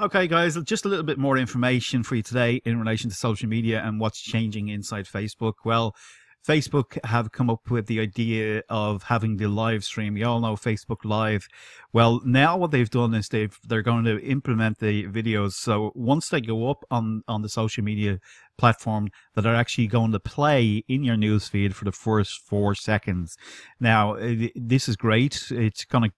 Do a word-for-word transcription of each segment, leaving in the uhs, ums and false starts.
Okay, guys, just a little bit more information for you today in relation to social media and what's changing inside Facebook. Well, Facebook have come up with the idea of having the live stream. You all know Facebook Live. Well, now what they've done is they've they're going to implement the videos. So once they go up on on the social media platform, that are actually going to play in your newsfeed for the first four seconds. Now this is great. It's going to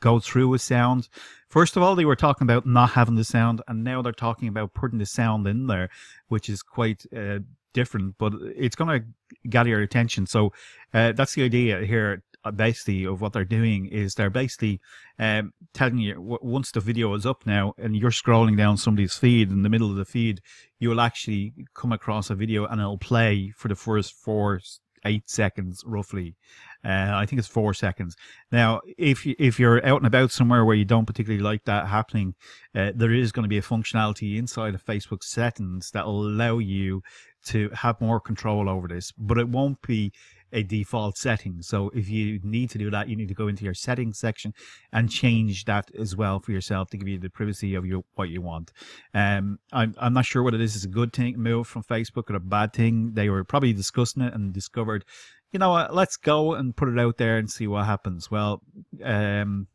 go through a sound. First of all, they were talking about not having the sound, and now they're talking about putting the sound in there, which is quite Uh, different, but it's going to gather your attention. So uh, that's the idea here, basically, of what they're doing is they're basically um, telling you, w once the video is up now and you're scrolling down somebody's feed, in the middle of the feed you will actually come across a video and it'll play for the first four eight seconds roughly. Uh, I think it's four seconds. Now, if, you, if you're out and about somewhere where you don't particularly like that happening, uh, there is going to be a functionality inside of Facebook settings that will allow you to have more control over this, but it won't be a default setting. So if you need to do that, you need to go into your settings section and change that as well for yourself to give you the privacy of your, what you want. Um, I'm, I'm not sure whether this is a good thing move from Facebook or a bad thing. They were probably discussing it and discovered, you know what, let's go and put it out there and see what happens. Well, um,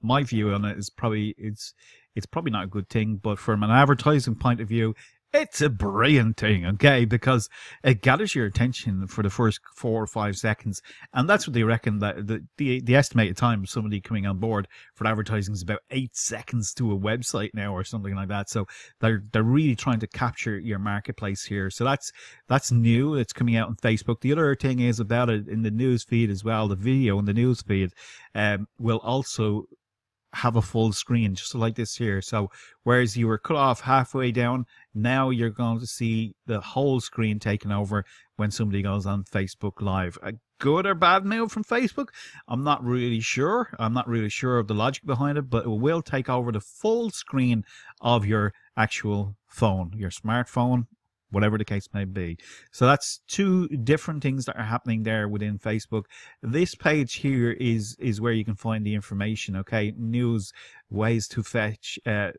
my view on it is probably it's it's probably not a good thing, but from an advertising point of view, it's a brilliant thing, okay, because it gathers your attention for the first four or five seconds, and that's what they reckon that the the, the estimated time of somebody coming on board for advertising is about eight seconds to a website now or something like that. So they're they're really trying to capture your marketplace here. So that's that's new. It's coming out on Facebook. The other thing is about it in the news feed as well. The video in the news feed um, will also have a full screen, just like this here. So whereas you were cut off halfway down, now you're going to see the whole screen taken over when somebody goes on Facebook Live. A good or bad move from Facebook? I'm not really sure. I'm not really sure of the logic behind it, but it will take over the full screen of your actual phone, your smartphone, whatever the case may be. So that's two different things that are happening there within Facebook. This page here is is where you can find the information, okay? News, ways to fetch, uh,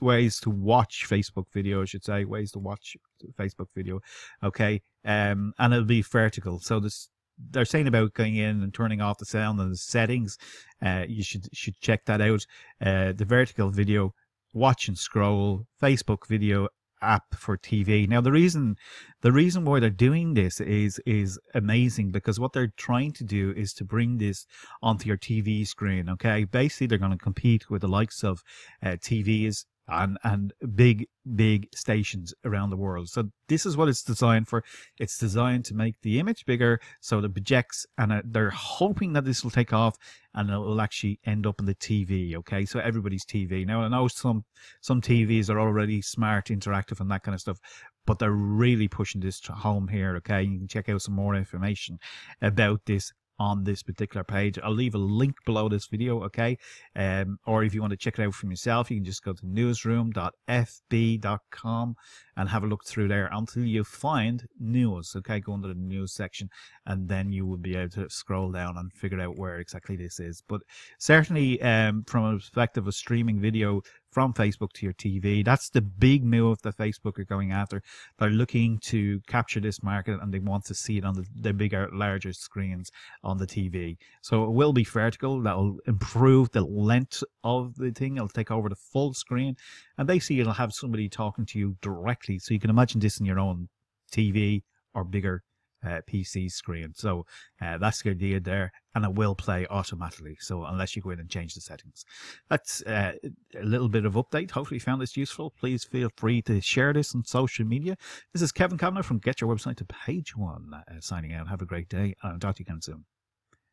ways to watch Facebook video, I should say, ways to watch Facebook video, okay? Um, and it'll be vertical. So this, they're saying about going in and turning off the sound and the settings. Uh, you should, should check that out. Uh, the vertical video, watch and scroll, Facebook video, app for T V. Now the reason the reason why they're doing this is is amazing, because what they're trying to do is to bring this onto your T V screen, okay? Basically they're going to compete with the likes of uh, T Vs and and big big stations around the world. So this is what it's designed for. It's designed to make the image bigger so that it projects, and uh, they're hoping that this will take off and it will actually end up on the T V, okay? So everybody's T V. Now I know some some T Vs are already smart, interactive and that kind of stuff, but they're really pushing this home here, okay? You can check out some more information about this on this particular page. I'll leave a link below this video, okay? Um, or if you want to check it out from yourself, you can just go to newsroom dot f b dot com and have a look through there until you find news, okay? Go under the news section and then you will be able to scroll down and figure out where exactly this is. But certainly um, from a perspective of streaming video from Facebook to your T V, that's the big move that Facebook are going after. They're looking to capture this market and they want to see it on the, the bigger, larger screens on the T V. So it will be vertical. That'll improve the length of the thing. It'll take over the full screen and basically it'll have somebody talking to you directly. So you can imagine this in your own T V or bigger Uh, P C screen. So uh, that's the idea there, and it will play automatically, so unless you go in and change the settings. That's uh, a little bit of update. Hopefully you found this useful. Please feel free to share this on social media. This is Kevin Kavanagh from Get Your Website to Page One uh, signing out. Have a great day and I'll talk to you again soon.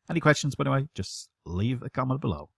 Any questions, by the way, just leave a comment below.